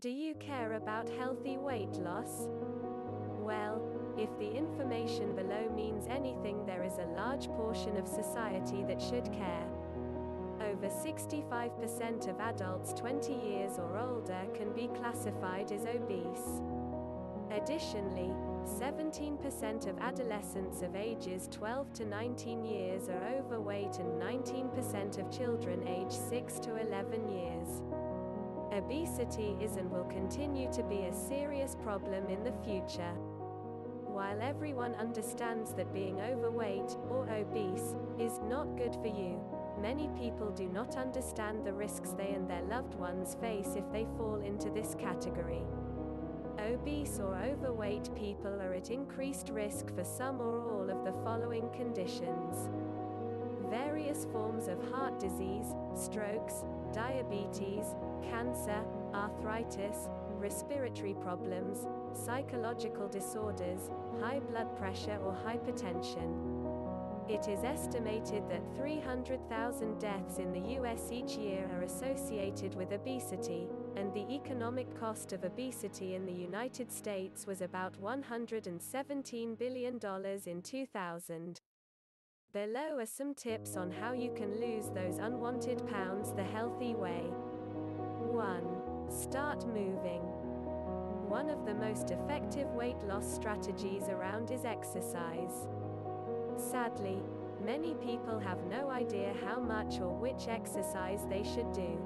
Do you care about healthy weight loss? Well, if the information below means anything, there is a large portion of society that should care. Over 65% of adults 20 years or older can be classified as obese. Additionally, 17% of adolescents of ages 12 to 19 years are overweight and 19% of children aged 6 to 11 years. Obesity is and will continue to be a serious problem in the future. While everyone understands that being overweight, or obese, is not good for you, many people do not understand the risks they and their loved ones face if they fall into this category. Obese or overweight people are at increased risk for some or all of the following conditions: various forms of heart disease, strokes, diabetes, cancer, arthritis, respiratory problems, psychological disorders, high blood pressure or hypertension. It is estimated that 300,000 deaths in the US each year are associated with obesity, and the economic cost of obesity in the United States was about $117 billion in 2000. Below are some tips on how you can lose those unwanted pounds the healthy way. 1. Start moving. One of the most effective weight loss strategies around is exercise. Sadly, many people have no idea how much or which exercise they should do.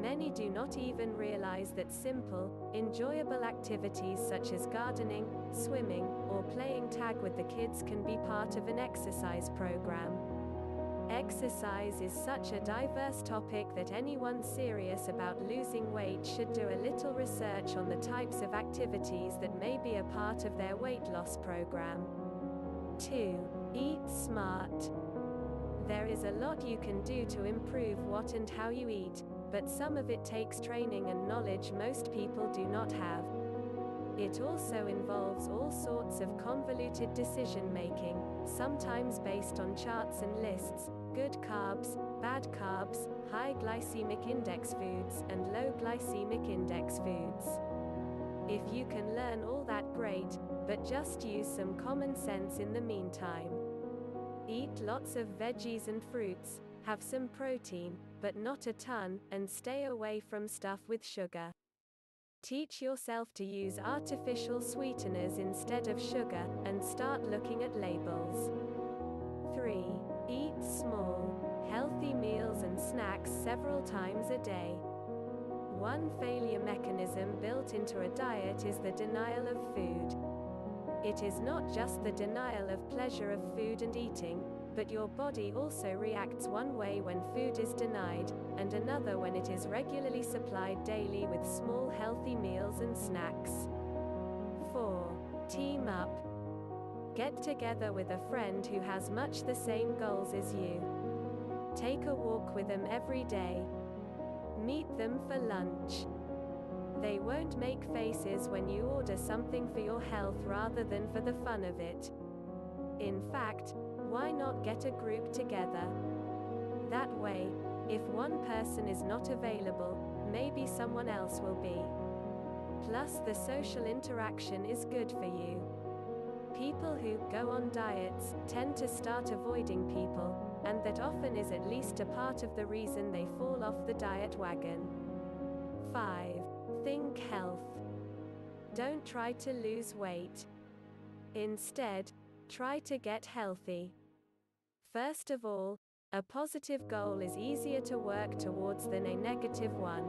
Many do not even realize that simple, enjoyable activities such as gardening, swimming, or playing tag with the kids can be part of an exercise program. Exercise is such a diverse topic that anyone serious about losing weight should do a little research on the types of activities that may be a part of their weight loss program. 2. Eat smart. There is a lot you can do to improve what and how you eat, but some of it takes training and knowledge most people do not have. It also involves all sorts of convoluted decision-making, sometimes based on charts and lists: good carbs, bad carbs, high glycemic index foods, and low glycemic index foods. If you can learn all that, great, but just use some common sense in the meantime. Eat lots of veggies and fruits, have some protein, but not a ton, and stay away from stuff with sugar. Teach yourself to use artificial sweeteners instead of sugar, and start looking at labels. 3. Eat small, healthy meals and snacks several times a day. One failure mechanism built into a diet is the denial of food. It is not just the denial of pleasure of food and eating, but your body also reacts one way when food is denied, and another when it is regularly supplied daily with small healthy meals and snacks. 4. Team up. Get together with a friend who has much the same goals as you. Take a walk with them every day. Meet them for lunch. They won't make faces when you order something for your health rather than for the fun of it. In fact, why not get a group together? That way, if one person is not available, maybe someone else will be. Plus, the social interaction is good for you. People who go on diets tend to start avoiding people, and that often is at least a part of the reason they fall off the diet wagon. 5. Think health. Don't try to lose weight. Instead, try to get healthy. First of all, a positive goal is easier to work towards than a negative one.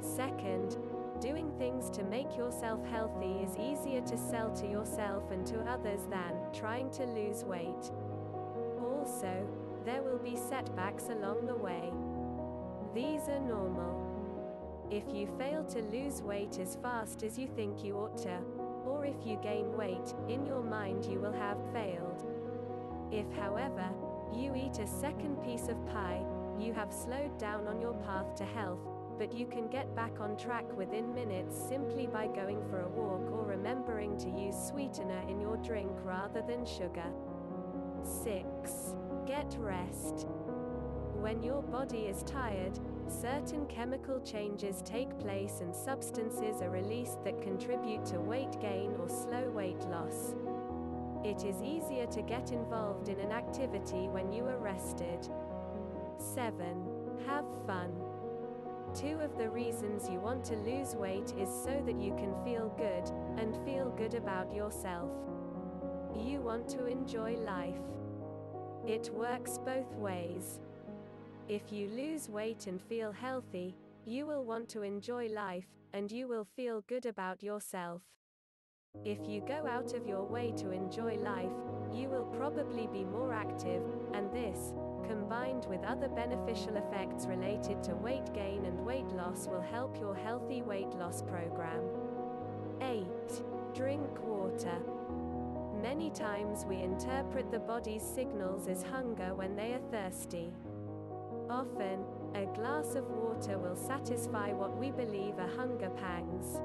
Second, doing things to make yourself healthy is easier to sell to yourself and to others than trying to lose weight. Also, there will be setbacks along the way. These are normal. If you fail to lose weight as fast as you think you ought to, or if you gain weight, in your mind you will have failed. If, however, you eat a second piece of pie, you have slowed down on your path to health, but you can get back on track within minutes simply by going for a walk or remembering to use sweetener in your drink rather than sugar. 6. Get rest. When your body is tired, certain chemical changes take place and substances are released that contribute to weight gain or slow weight loss. It is easier to get involved in an activity when you are rested. 7. Have fun. Two of the reasons you want to lose weight is so that you can feel good, and feel good about yourself. You want to enjoy life. It works both ways. If you lose weight and feel healthy, you will want to enjoy life, and you will feel good about yourself. If you go out of your way to enjoy life, you will probably be more active, and this, combined with other beneficial effects related to weight gain and weight loss, will help your healthy weight loss program. 8. Drink water. Many times we interpret the body's signals as hunger when they are thirsty. Often, a glass of water will satisfy what we believe are hunger pangs.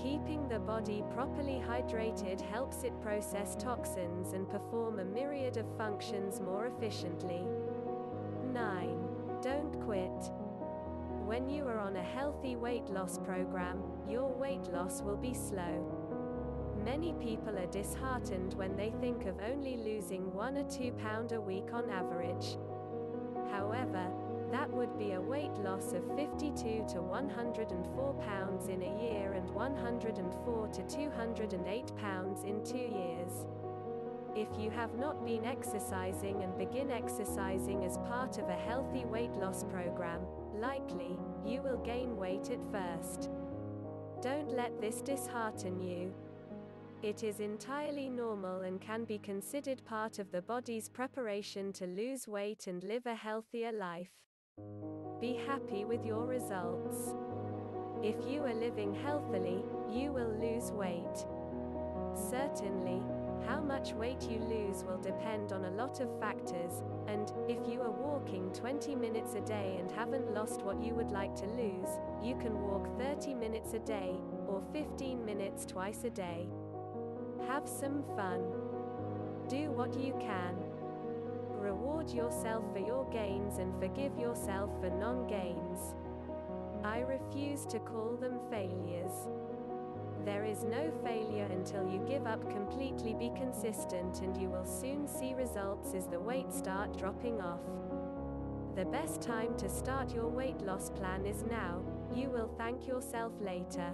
Keeping the body properly hydrated helps it process toxins and perform a myriad of functions more efficiently. 9. Don't quit. When you are on a healthy weight loss program, your weight loss will be slow. Many people are disheartened when they think of only losing 1 or 2 pounds a week on average. However, that would be a weight loss of 52 to 104 pounds in a year and 104 to 208 pounds in 2 years. If you have not been exercising and begin exercising as part of a healthy weight loss program, likely, you will gain weight at first. Don't let this dishearten you. It is entirely normal and can be considered part of the body's preparation to lose weight and live a healthier life. Be happy with your results. If you are living healthily, you will lose weight. Certainly, how much weight you lose will depend on a lot of factors, and, if you are walking 20 minutes a day and haven't lost what you would like to lose, you can walk 30 minutes a day, or 15 minutes twice a day. Have some fun. Do what you can. Reward yourself for your gains and forgive yourself for non-gains. I refuse to call them failures. There is no failure until you give up completely. Be consistent and you will soon see results as the weight starts dropping off. The best time to start your weight loss plan is now. You will thank yourself later.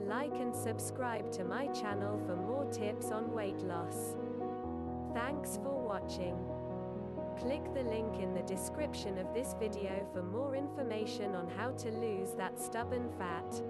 Like and subscribe to my channel for more tips on weight loss. Thanks for watching. Click the link in the description of this video for more information on how to lose that stubborn fat.